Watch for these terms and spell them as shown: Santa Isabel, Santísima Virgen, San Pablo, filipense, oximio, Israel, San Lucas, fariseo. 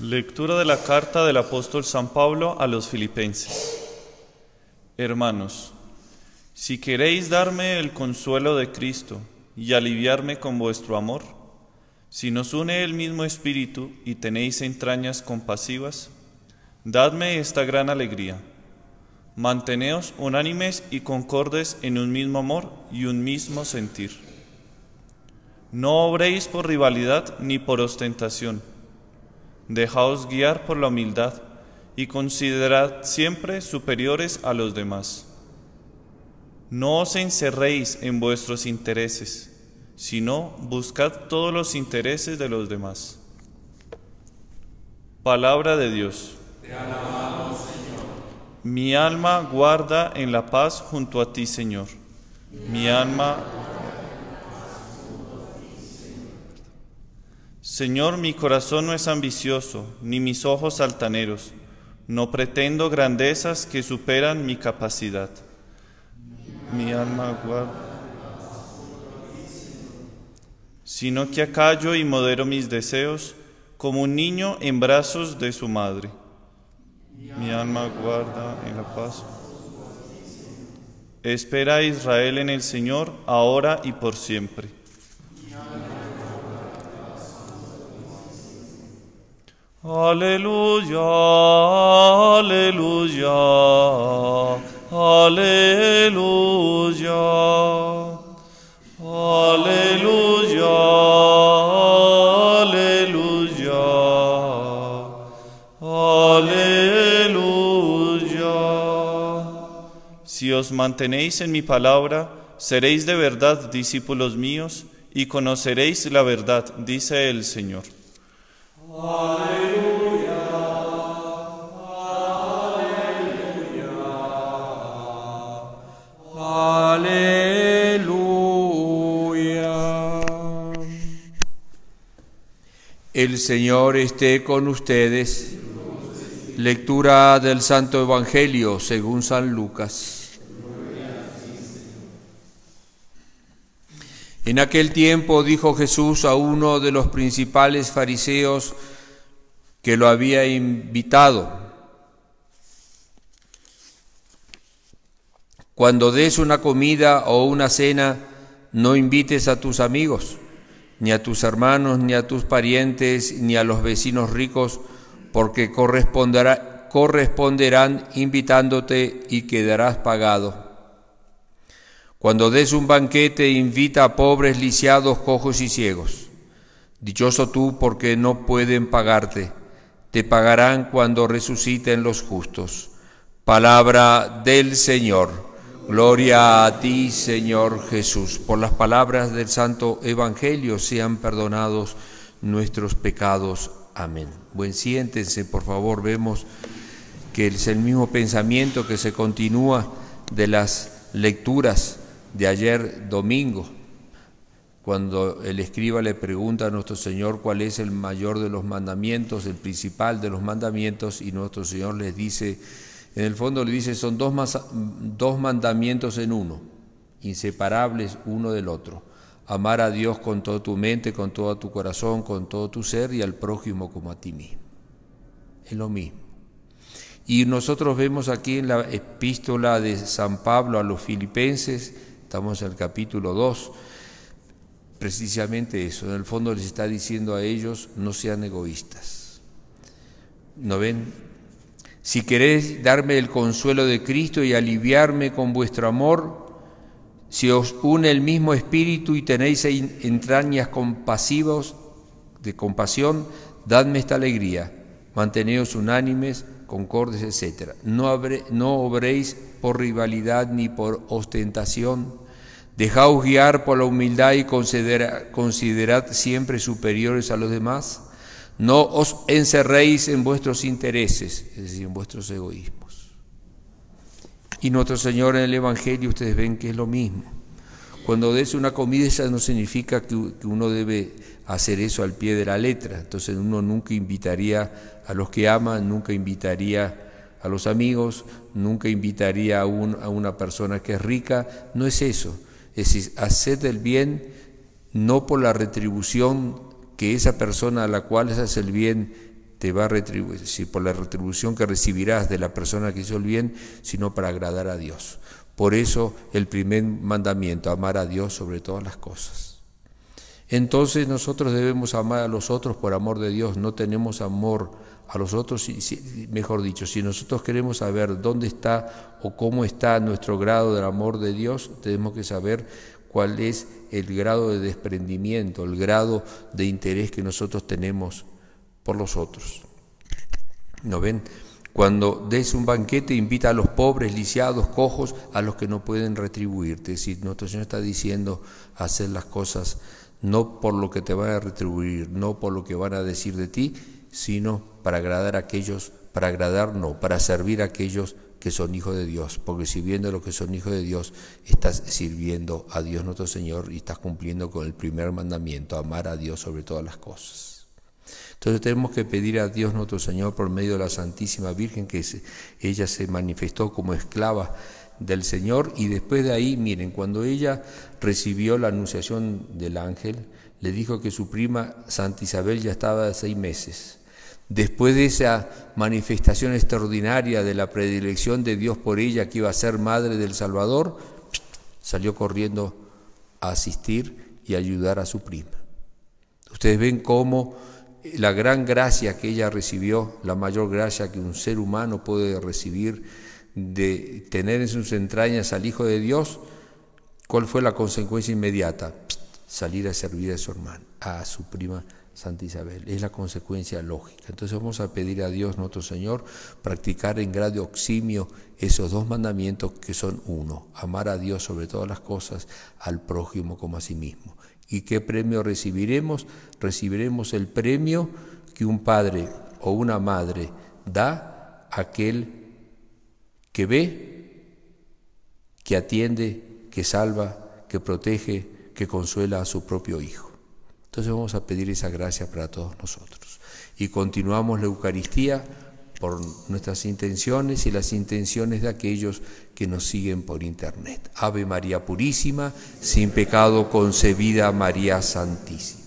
Lectura de la carta del apóstol San Pablo a los filipenses. Hermanos, si queréis darme el consuelo de Cristo y aliviarme con vuestro amor, si nos une el mismo espíritu y tenéis entrañas compasivas, dadme esta gran alegría. Manteneos unánimes y concordes en un mismo amor y un mismo sentir. No obréis por rivalidad ni por ostentación. Dejaos guiar por la humildad y considerad siempre superiores a los demás. No os encerréis en vuestros intereses, sino buscad todos los intereses de los demás. Palabra de Dios. Te alabamos, Señor. Mi alma guarda en la paz junto a ti, Señor. Mi alma guarda en la paz junto a ti, Señor. Señor, mi corazón no es ambicioso, ni mis ojos altaneros. No pretendo grandezas que superan mi capacidad. Mi alma guarda en la paz junto a ti, Señor. Sino que acallo y modero mis deseos, como un niño en brazos de su madre. Mi alma guarda en la paz. Espera a Israel en el Señor, ahora y por siempre. Aleluya, aleluya, aleluya, aleluya, aleluya, aleluya. Si os mantenéis en mi palabra, seréis de verdad discípulos míos y conoceréis la verdad, dice el Señor. Aleluya, aleluya, aleluya. El Señor esté con ustedes. Lectura del Santo Evangelio según San Lucas. En aquel tiempo dijo Jesús a uno de los principales fariseos que lo había invitado: cuando des una comida o una cena, no invites a tus amigos, ni a tus hermanos, ni a tus parientes, ni a los vecinos ricos, porque corresponderán invitándote y quedarás pagado. Cuando des un banquete, invita a pobres, lisiados, cojos y ciegos. Dichoso tú, porque no pueden pagarte. Te pagarán cuando resuciten los justos. Palabra del Señor. Gloria a ti, Señor Jesús. Por las palabras del Santo Evangelio sean perdonados nuestros pecados. Amén. Bueno, siéntense, por favor. Vemos que es el mismo pensamiento que se continúa de las lecturas de ayer domingo, cuando el escriba le pregunta a nuestro Señor cuál es el mayor de los mandamientos, el principal de los mandamientos, y nuestro Señor les dice, en el fondo le dice, son dos mandamientos en uno, inseparables uno del otro: amar a Dios con toda tu mente, con todo tu corazón, con todo tu ser, y al prójimo como a ti mismo. Es lo mismo. Y nosotros vemos aquí en la epístola de San Pablo a los filipenses, estamos en el capítulo 2, precisamente eso. En el fondo les está diciendo a ellos, no sean egoístas. ¿No ven? Si queréis darme el consuelo de Cristo y aliviarme con vuestro amor, si os une el mismo espíritu y tenéis entrañas compasivas, de compasión, dadme esta alegría. Manteneos unánimes, concordes, etc. No obréis por rivalidad ni por ostentación. Dejaos guiar por la humildad y considerad siempre superiores a los demás. No os encerréis en vuestros intereses, es decir, en vuestros egoísmos. Y nuestro Señor en el Evangelio, ustedes ven que es lo mismo. Cuando des una comida, esa no significa que uno debe hacer eso al pie de la letra. Entonces uno nunca invitaría a los que ama, nunca invitaría a los amigos, nunca invitaría a una persona que es rica. No es eso. Es decir, haced el bien no por la retribución que esa persona a la cual haces el bien te va a retribuir, por la retribución que recibirás de la persona que hizo el bien, sino para agradar a Dios. Por eso el primer mandamiento, amar a Dios sobre todas las cosas. Entonces nosotros debemos amar a los otros por amor de Dios. No tenemos amor a los otros, mejor dicho, si nosotros queremos saber dónde está o cómo está nuestro grado del amor de Dios, tenemos que saber cuál es el grado de desprendimiento, el grado de interés que nosotros tenemos por los otros. ¿No ven? Cuando des un banquete, invita a los pobres, lisiados, cojos, a los que no pueden retribuirte. Es decir, nuestro Señor está diciendo hacer las cosas no por lo que te van a retribuir, no por lo que van a decir de ti, sino para agradar a aquellos, para agradar no, para servir a aquellos que son hijos de Dios, porque sirviendo a los que son hijos de Dios, estás sirviendo a Dios nuestro Señor y estás cumpliendo con el primer mandamiento, amar a Dios sobre todas las cosas. Entonces tenemos que pedir a Dios nuestro Señor por medio de la Santísima Virgen, que ella se manifestó como esclava del Señor, y después de ahí, miren, cuando ella recibió la anunciación del ángel, le dijo que su prima Santa Isabel ya estaba de 6 meses. Después de esa manifestación extraordinaria de la predilección de Dios por ella, que iba a ser madre del Salvador, salió corriendo a asistir y ayudar a su prima. Ustedes ven cómo la gran gracia que ella recibió, la mayor gracia que un ser humano puede recibir, de tener en sus entrañas al Hijo de Dios, ¿cuál fue la consecuencia inmediata? Salir a servir a su hermana, a su prima Santa Isabel. Es la consecuencia lógica. Entonces vamos a pedir a Dios nuestro Señor practicar en grado oximio esos 2 mandamientos que son uno, amar a Dios sobre todas las cosas, al prójimo como a sí mismo. ¿Y qué premio recibiremos? Recibiremos el premio que un padre o una madre da a aquel que ve, que atiende, que salva, que protege, que consuela a su propio hijo. Entonces vamos a pedir esa gracia para todos nosotros. Y continuamos la Eucaristía por nuestras intenciones y las intenciones de aquellos que nos siguen por internet. Ave María Purísima, sin pecado concebida, María Santísima.